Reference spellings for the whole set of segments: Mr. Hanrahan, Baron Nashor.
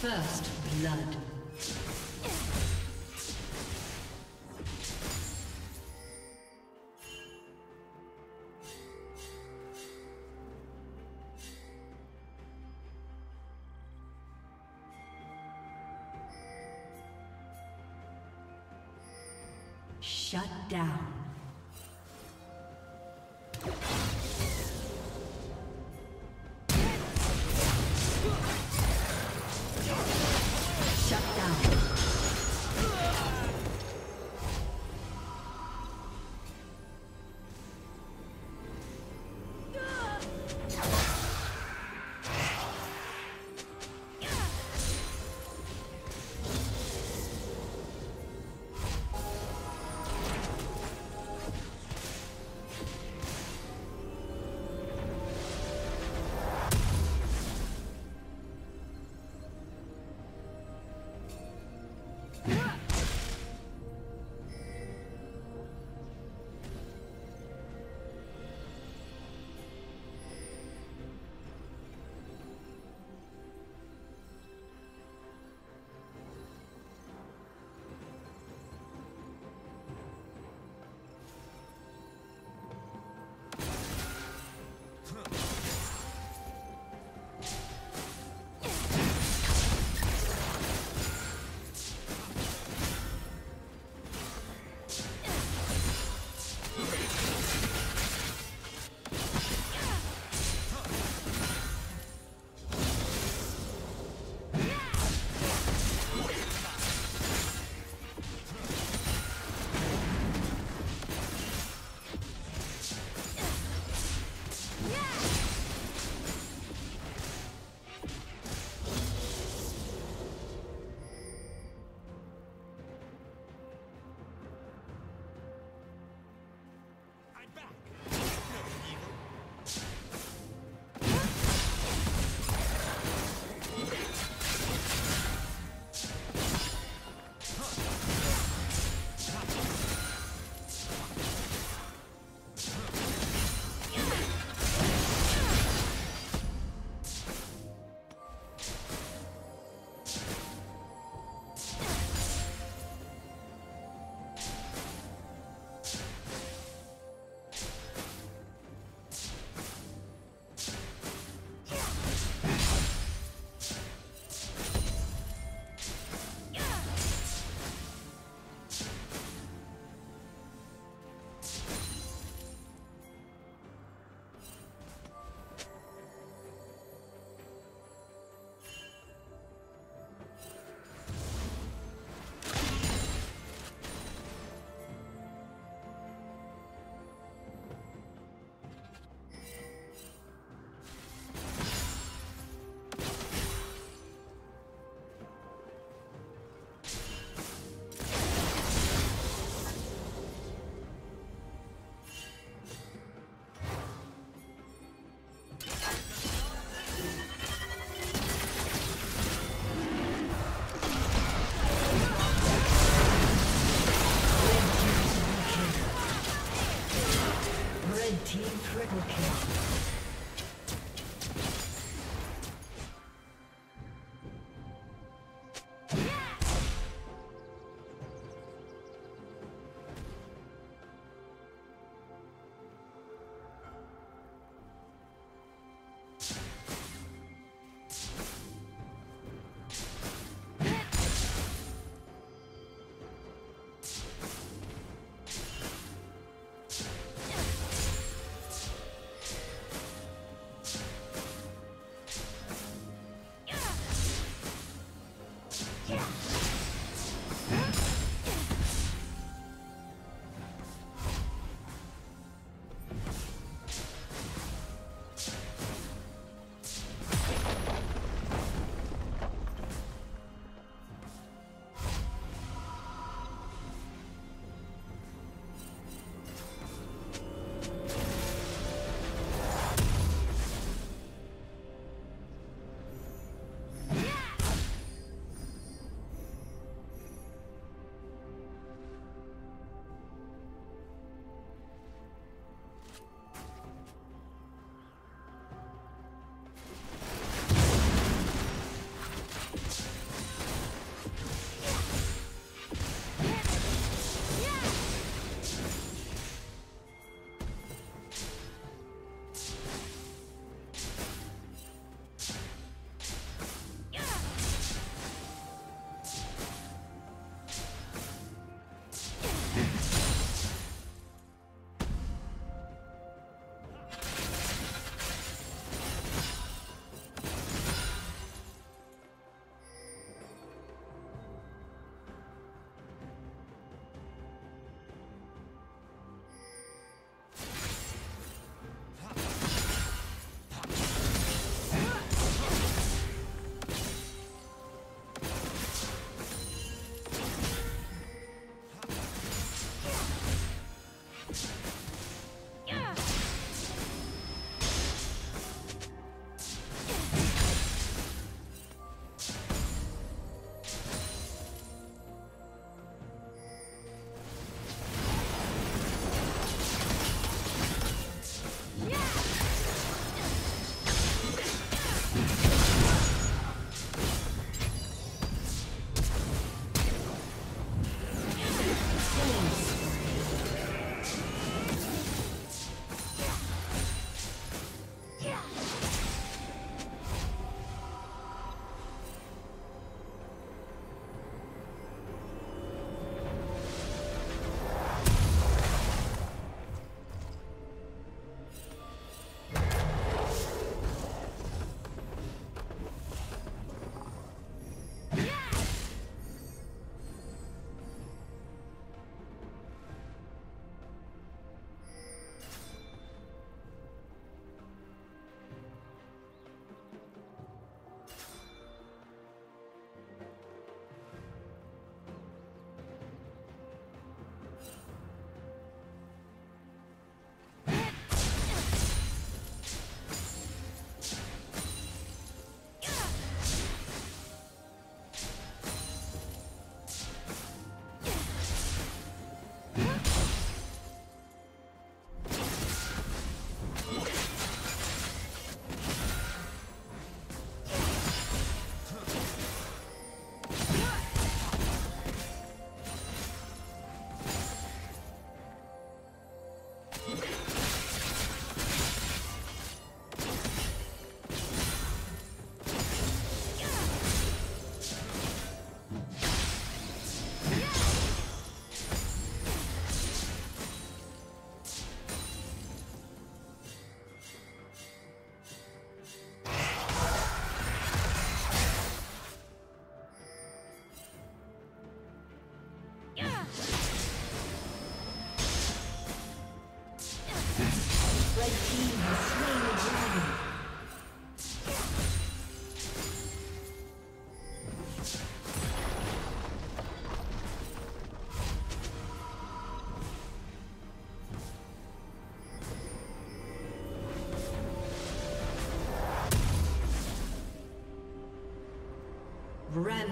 First blood. Shut down.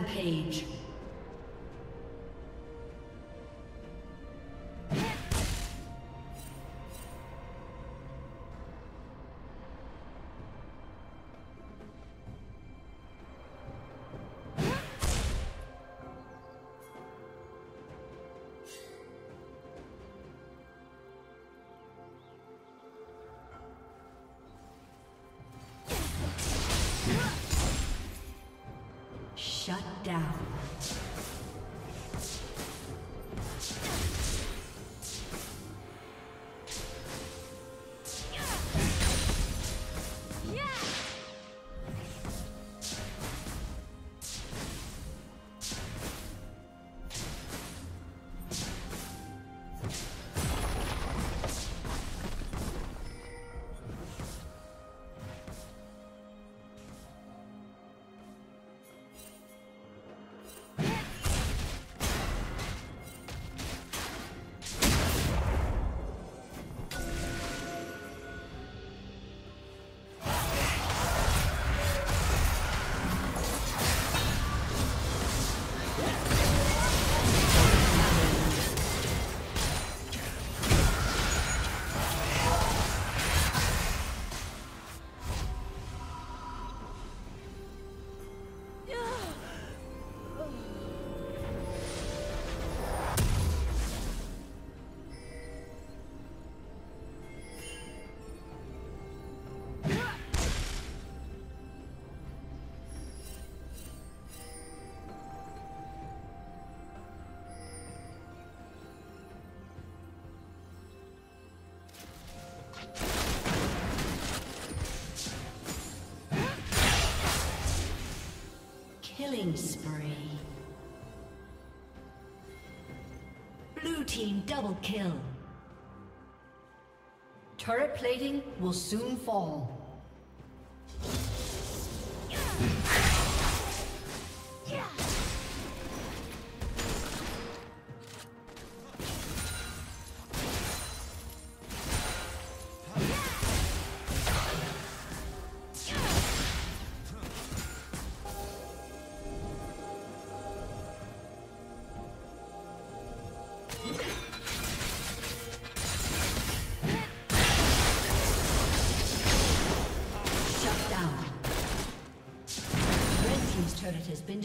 Rampage. Shut down. Killing spree. Blue team double kill. Turret plating will soon fall. Been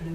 Blue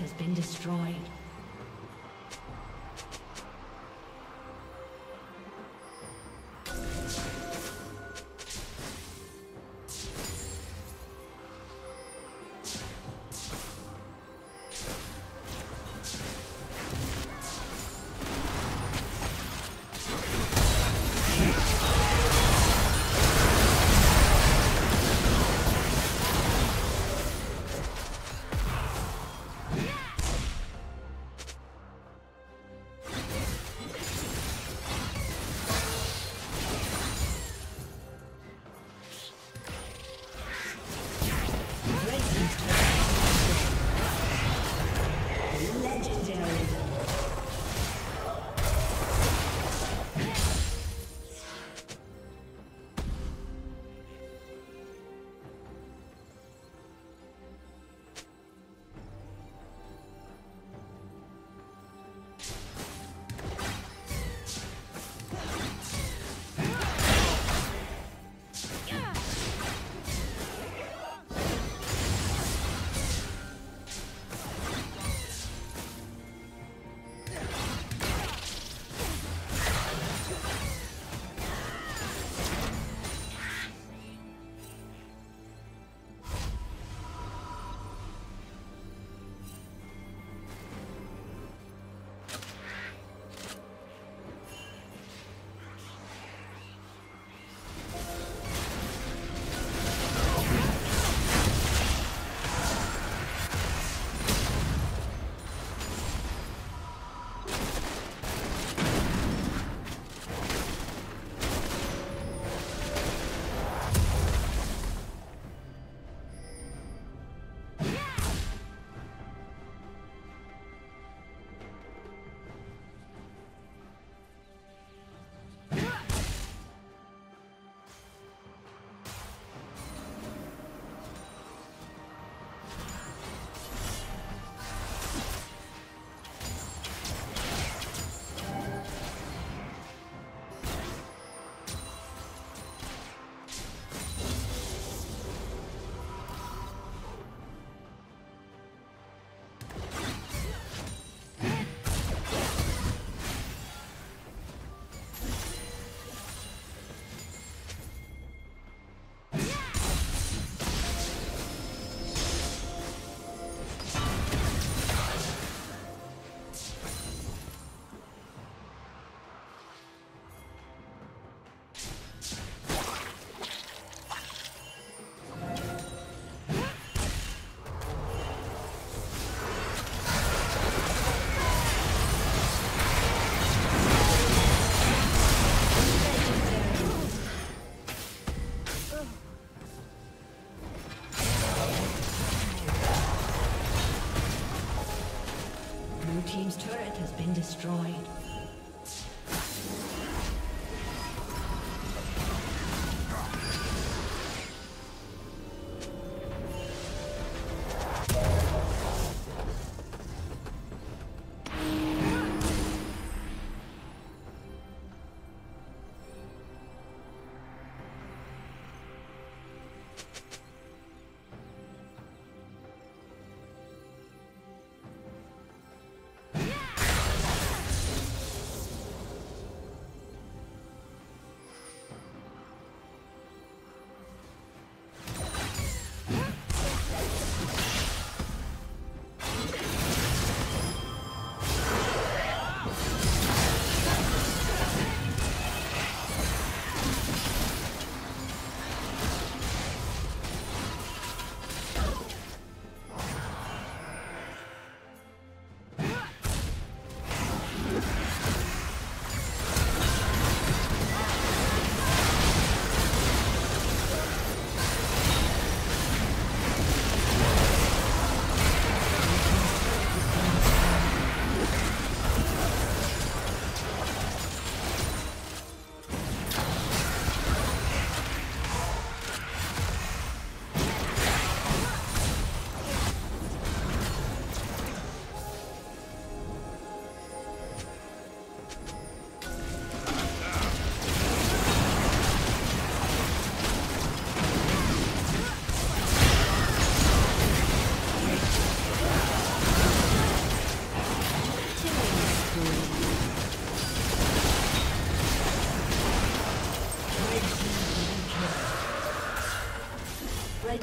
Has been destroyed. Destroyed. Red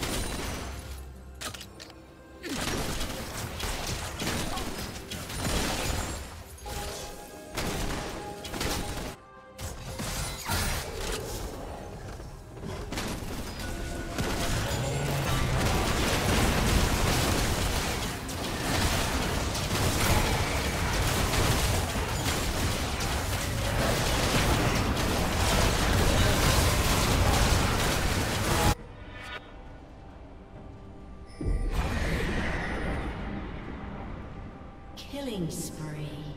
Killing spree.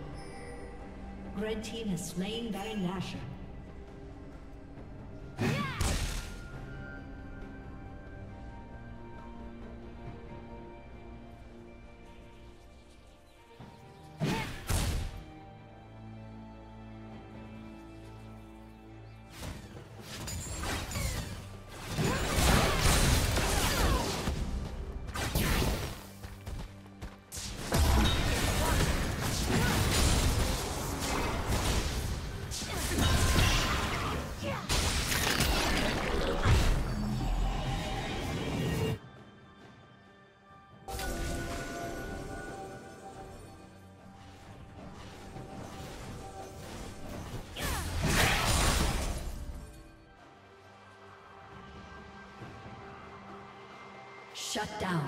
Red team has slain Baron Nashor. Shut down.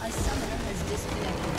A summoner has disconnected.